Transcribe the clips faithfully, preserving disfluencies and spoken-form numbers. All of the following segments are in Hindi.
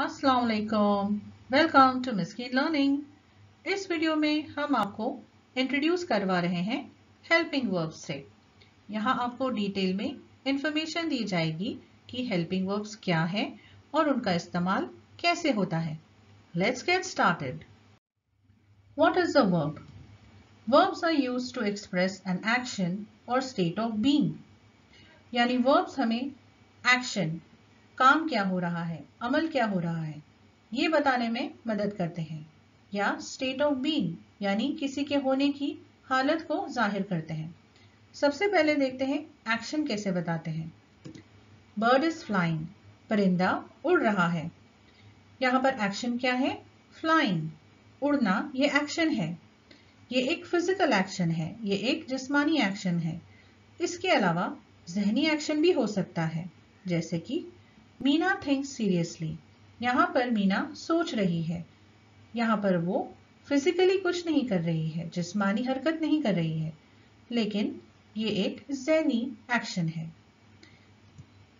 अस्सलाम वालेकुम, वेलकम टू मिस्कीन लर्निंग। इस वीडियो में हम आपको इंट्रोड्यूस करवा रहे हैं हेल्पिंग वर्ब से। यहाँ आपको डिटेल में इंफॉर्मेशन दी जाएगी कि हेल्पिंग वर्ब्स क्या है और उनका इस्तेमाल कैसे होता है। Let's get started. What is the verb? Verbs are used to express an action or state of being, यानी वर्ब्स हमें एक्शन, काम क्या हो रहा है, अमल क्या हो रहा है, ये बताने में मदद करते हैं, या स्टेट ऑफ बीइंग यानी किसी के होने की हालत को जाहिर करते हैं। सबसे पहले देखते हैं एक्शन कैसे बताते हैं। बर्ड इज फ्लाइंग, परिंदा उड़ रहा है। यहाँ पर एक्शन क्या है? फ्लाइंग, उड़ना, ये एक्शन है। ये एक फिजिकल एक्शन है, ये एक जिस्मानी एक्शन है। इसके अलावा जहनी एक्शन भी हो सकता है, जैसे कि मीना थिंक्स सीरियसली। यहाँ पर मीना सोच रही है, यहाँ पर वो फिजिकली कुछ नहीं कर रही है, जिस्मानी हरकत नहीं कर रही है, लेकिन ये एक ज़हनी एक्शन है।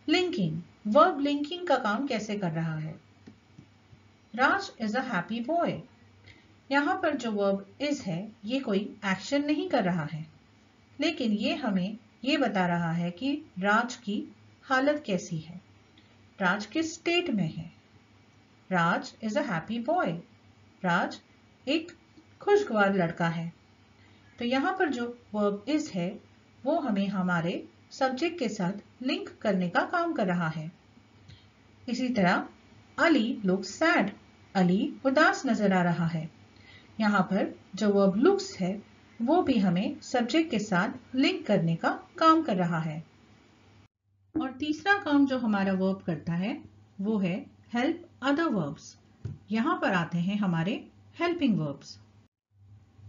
लिंकिंग, वर्ब लिंकिंग का काम कैसे कर रहा है? Raj is a happy boy. यहाँ पर जो वर्ब इज है ये कोई एक्शन नहीं कर रहा है, लेकिन ये हमें ये बता रहा है कि राज की हालत कैसी है, राज किस स्टेट में है। Raj is a happy boy, Raj एक खुशगवार लड़का है। तो यहाँ पर जो वर्ब इज है वो हमें हमारे सब्जेक्ट के साथ लिंक करने का काम कर रहा है। इसी तरह अली लुक्स सैड, अली उदास नजर आ रहा है। यहाँ पर जो वर्ब लुक्स है वो भी हमें सब्जेक्ट के साथ लिंक करने का काम कर रहा है। और तीसरा काम जो हमारा वर्ब करता है वो है हेल्प अदर वर्ब्स। यहाँ पर आते हैं हमारे हेल्पिंग वर्ब्स।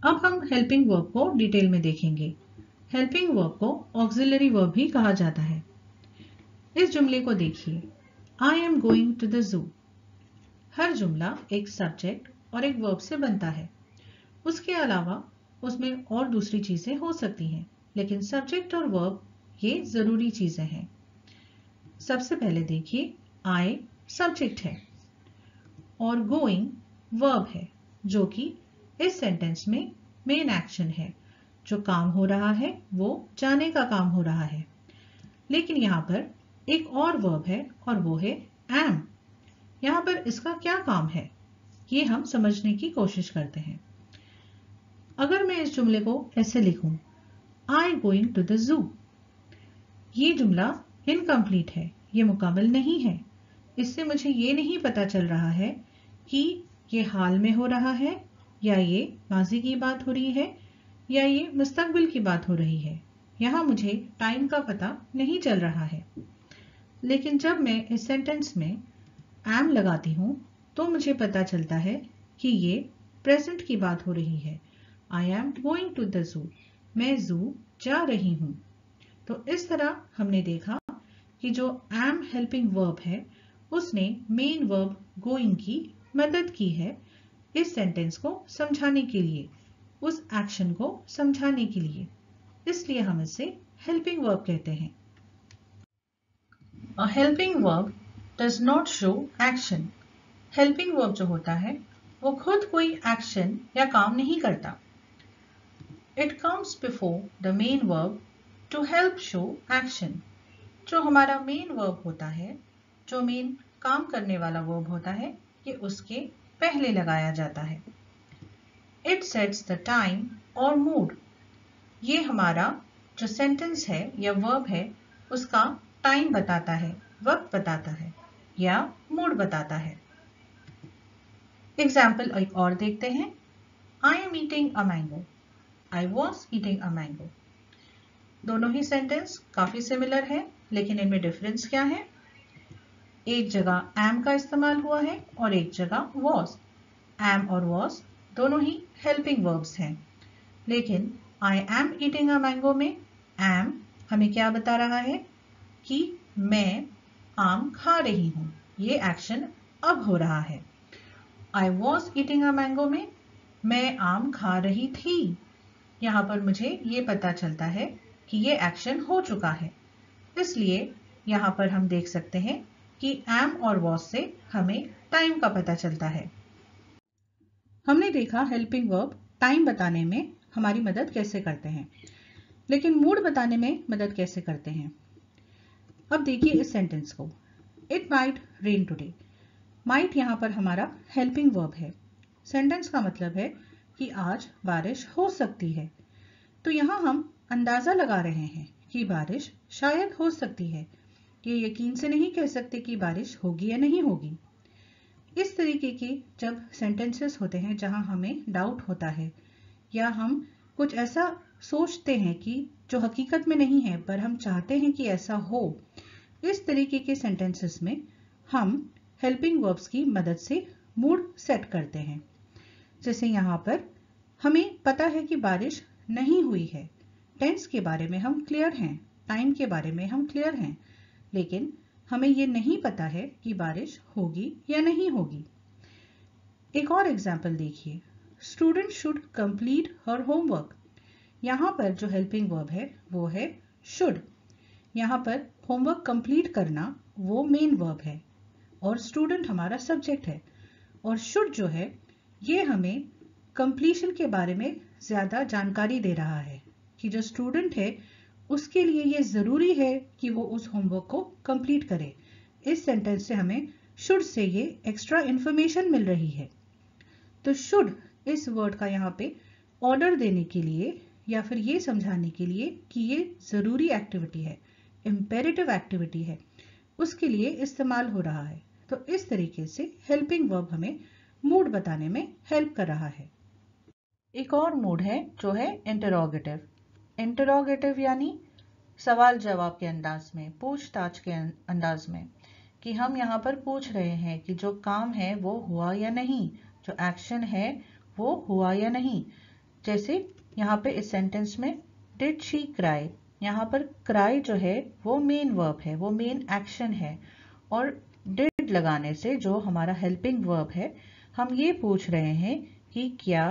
अब हम हेल्पिंग वर्ब को डिटेल में देखेंगे। हेल्पिंग वर्ब को ऑक्सिलरी वर्ब भी कहा जाता है। इस जुमले को देखिए, I am going to the zoo. हर जुमला एक सब्जेक्ट और एक वर्ब से बनता है। उसके अलावा उसमें और दूसरी चीजें हो सकती हैं, लेकिन सब्जेक्ट और वर्ब ये जरूरी चीजें हैं। सबसे पहले देखिए, आई सब्जेक्ट है और गोइंग वर्ब है, जो कि इस सेंटेंस में मेन एक्शन है। जो काम हो रहा है वो जाने का काम हो रहा है, लेकिन यहाँ पर एक और वर्ब है और वो है एम। यहाँ पर इसका क्या काम है ये हम समझने की कोशिश करते हैं। अगर मैं इस जुमले को ऐसे लिखूं, आई गोइंग टू द जू, ये जुमला इनकम्प्लीट है, ये मुकम्मल नहीं है। इससे मुझे ये नहीं पता चल रहा है कि ये हाल में हो रहा है, या ये माजी की बात हो रही है, या ये मुस्तकबिल की बात हो रही है। यहाँ मुझे टाइम का पता नहीं चल रहा है, लेकिन जब मैं इस सेंटेंस में एम लगाती हूँ तो मुझे पता चलता है कि ये प्रेजेंट की बात हो रही है। I am going to the zoo, मैं जू जा रही हूँ। तो इस तरह हमने देखा कि जो एम हेल्पिंग वर्ब है उसने मेन वर्ब गोइंग की मदद की है इस सेंटेंस को समझाने के लिए, उस एक्शन को समझाने के लिए। इसलिए हम इसे हेल्पिंग वर्ब कहते हैं। A helping verb does not show action. Helping verb जो होता है वो खुद कोई एक्शन या काम नहीं करता। It comes before the main verb to help show action. जो हमारा मेन वर्ब होता है, जो मेन काम करने वाला वर्ब होता है, ये उसके पहले लगाया जाता है। इट सेट्स द टाइम और मूड। ये हमारा जो सेंटेंस है या वर्ब है उसका टाइम बताता है, वक्त बताता है, या मूड बताता है। एग्जाम्पल एक और देखते हैं, I am eating a mango, I was eating a mango. दोनों ही सेंटेंस काफी सिमिलर है, लेकिन इनमें डिफरेंस क्या है? एक जगह एम का इस्तेमाल हुआ है और एक जगह वॉज। एम और वॉज दोनों ही हेल्पिंग वर्ब्स हैं, लेकिन I am eating a mango में एम हमें क्या बता रहा है कि मैं आम खा रही हूँ, ये एक्शन अब हो रहा है। I was eating a mango में मैं आम खा रही थी, यहाँ पर मुझे ये पता चलता है कि ये एक्शन हो चुका है। इसलिए यहाँ पर हम देख सकते हैं कि एम और वॉज से हमें टाइम का पता चलता है। हमने देखा हेल्पिंग वर्ब टाइम बताने में हमारी मदद कैसे करते हैं, लेकिन मूड बताने में मदद कैसे करते हैं। अब देखिए इस सेंटेंस को, it might rain today. Might यहाँ पर हमारा हेल्पिंग वर्ब है। सेंटेंस का मतलब है कि आज बारिश हो सकती है। तो यहाँ हम अंदाज़ा लगा रहे हैं कि बारिश शायद हो सकती है, ये यकीन से नहीं कह सकते कि बारिश होगी या नहीं होगी। इस तरीके के जब सेंटेंसेस होते हैं जहाँ हमें डाउट होता है या हम कुछ ऐसा सोचते हैं कि जो हकीकत में नहीं है पर हम चाहते हैं कि ऐसा हो, इस तरीके के सेंटेंसेस में हम हेल्पिंग वर्ब्स की मदद से मूड सेट करते हैं। जैसे यहाँ पर हमें पता है कि बारिश नहीं हुई है, टेंस के बारे में हम क्लियर हैं, टाइम के बारे में हम क्लियर हैं, लेकिन हमें ये नहीं पता है कि बारिश होगी या नहीं होगी। एक और एग्जाम्पल देखिए, student should complete her homework. यहाँ पर जो हेल्पिंग वर्ब है वो है शुड। यहाँ पर होमवर्क कंप्लीट करना वो मेन वर्ब है और स्टूडेंट हमारा सब्जेक्ट है, और शुड जो है ये हमें कंप्लीशन के बारे में ज़्यादा जानकारी दे रहा है कि जो स्टूडेंट है उसके लिए ये ज़रूरी है कि वो उस होमवर्क को कंप्लीट करे। इस सेंटेंस से हमें शुड से ये एक्स्ट्रा इन्फॉर्मेशन मिल रही है। तो शुड इस वर्ड का यहाँ पे ऑर्डर देने के लिए या फिर ये समझाने के लिए कि ये ज़रूरी एक्टिविटी है, इम्पेरेटिव एक्टिविटी है, उसके लिए इस्तेमाल हो रहा है। तो इस तरीके से हेल्पिंग वर्ब हमें मूड बताने में हेल्प कर रहा है। एक और मूड है जो है इंटरोगेटिव। इंटरोगेटिव यानी सवाल जवाब के अंदाज में, पूछताछ के अंदाज में, कि हम यहाँ पर पूछ रहे हैं कि जो काम है वो हुआ या नहीं, जो एक्शन है वो हुआ या नहीं। जैसे यहाँ पे इस सेंटेंस में डिड शी क्राई, यहाँ पर क्राई जो है वो मेन वर्ब है, वो मेन एक्शन है, और डिड लगाने से जो हमारा हेल्पिंग वर्ब है हम ये पूछ रहे हैं कि क्या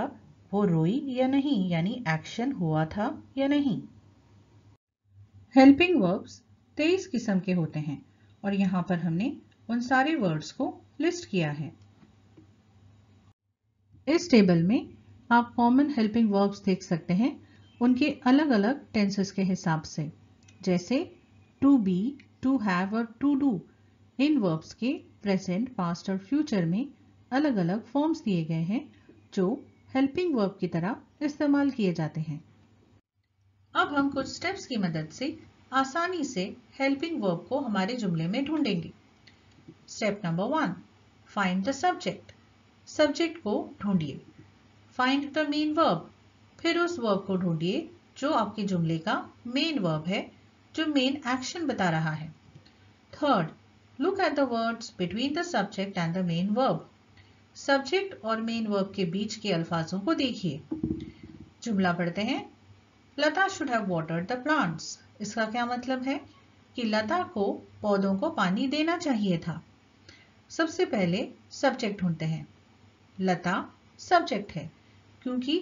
वो रोई या नहीं, यानी एक्शन हुआ था या नहीं। हेल्पिंग वर्ब्स तेईस किस्म के होते हैं और यहाँ पर हमने उन सारे वर्ड्स को लिस्ट किया है। इस टेबल में आप कॉमन हेल्पिंग वर्ब्स देख सकते हैं उनके अलग अलग टेंसेस के हिसाब से, जैसे टू बी, टू हैव और टू डू। इन वर्ब्स के प्रेजेंट, पास्ट और फ्यूचर में अलग अलग फॉर्म्स दिए गए हैं जो हेल्पिंग वर्ब की तरह इस्तेमाल किए जाते हैं। अब हम कुछ स्टेप्स की मदद से आसानी से हेल्पिंग वर्ब को हमारे जुमले में ढूंढेंगे। Step number one, find the subject. Subject को ढूंढिए। फाइंड द मेन वर्ब, फिर उस वर्ब को ढूंढिए जो आपके जुमले का मेन वर्ब है, जो मेन एक्शन बता रहा है। Third, look at the words between the subject and the main verb. Subject और मेन वर्ब के बीच के अल्फाजों को देखिए। जुमला पढ़ते हैं, Lata should have watered the plants. इसका क्या मतलब है कि लता को पौधों को पानी देना चाहिए था। सबसे पहले सब्जेक्ट ढूंढते हैं। लता सब्जेक्ट है क्योंकि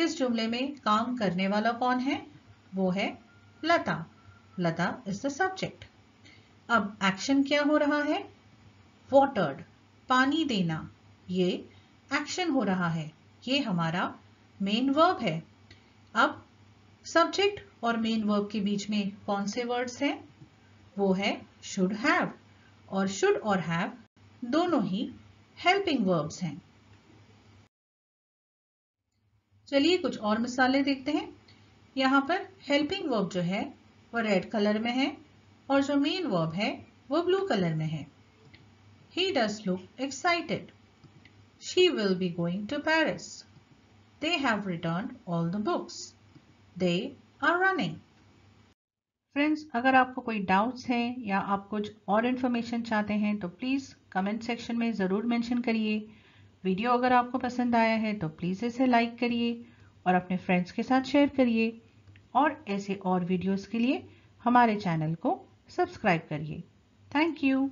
इस जुमले में काम करने वाला कौन है, वो है Lata. Lata is the subject. अब एक्शन क्या हो रहा है, वाटर्ड, पानी देना, ये एक्शन हो रहा है, ये हमारा मेन वर्ब है। अब सब्जेक्ट और मेन वर्ब के बीच में कौन से वर्ड्स हैं, वो है शुड हैव, और शुड और हैव दोनों ही हेल्पिंग वर्ब्स हैं। चलिए कुछ और मिसालें देखते हैं। यहाँ पर हेल्पिंग वर्ब जो है वो रेड कलर में है और जो मेन वर्ब है वो ब्लू कलर में है। He does look excited. She will be going to Paris. They have returned all the books. They are running. Friends, अगर आपको कोई डाउट्स हैं या आप कुछ और इन्फॉर्मेशन चाहते हैं तो प्लीज़ कमेंट सेक्शन में ज़रूर मेंशन करिए। वीडियो अगर आपको पसंद आया है तो प्लीज़ इसे लाइक करिए और अपने फ्रेंड्स के साथ शेयर करिए, और ऐसे और वीडियोस के लिए हमारे चैनल को सब्सक्राइब करिए। Thank you.